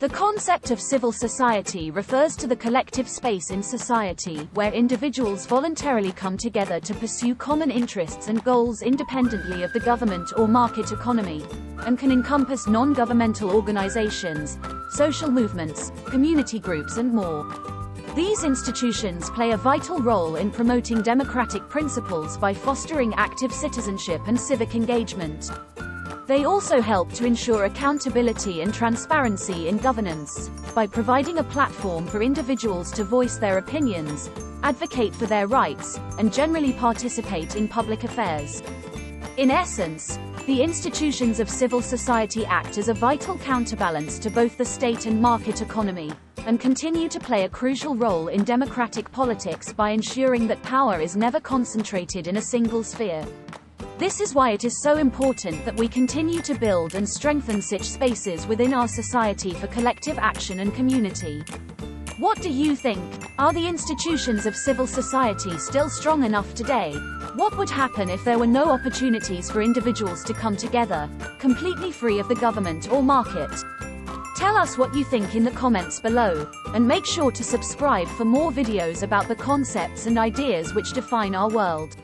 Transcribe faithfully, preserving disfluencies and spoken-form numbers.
The concept of civil society refers to the collective space in society, where individuals voluntarily come together to pursue common interests and goals independently of the government or market economy, and can encompass non-governmental organizations, social movements, community groups and more. These institutions play a vital role in promoting democratic principles by fostering active citizenship and civic engagement. They also help to ensure accountability and transparency in governance, by providing a platform for individuals to voice their opinions, advocate for their rights, and generally participate in public affairs. In essence, the institutions of civil society act as a vital counterbalance to both the state and market economy, and continue to play a crucial role in democratic politics by ensuring that power is never concentrated in a single sphere. This is why it is so important that we continue to build and strengthen such spaces within our society for collective action and community. What do you think? Are the institutions of civil society still strong enough today? What would happen if there were no opportunities for individuals to come together, completely free of the government or market? Tell us what you think in the comments below, and make sure to subscribe for more videos about the concepts and ideas which define our world.